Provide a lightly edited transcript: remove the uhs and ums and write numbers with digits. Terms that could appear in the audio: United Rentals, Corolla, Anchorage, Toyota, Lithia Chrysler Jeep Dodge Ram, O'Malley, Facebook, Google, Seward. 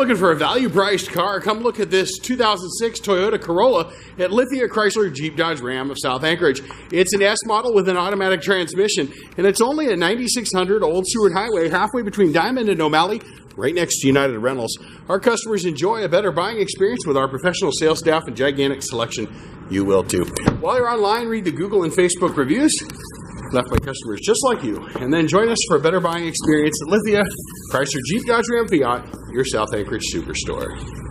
looking for a value-priced car, come look at this 2006 Toyota Corolla at Lithia Chrysler Jeep Dodge Ram of South Anchorage. It's an S model with an automatic transmission, and it's only at 9600 Old Seward Highway, halfway between Diamond and O'Malley, right next to United Rentals. Our customers enjoy a better buying experience with our professional sales staff and gigantic selection. You will too. While you're online, read the Google and Facebook reviews left by customers just like you, and then join us for a better buying experience at Lithia Chrysler Jeep Dodge Ram Fiat, your South Anchorage superstore.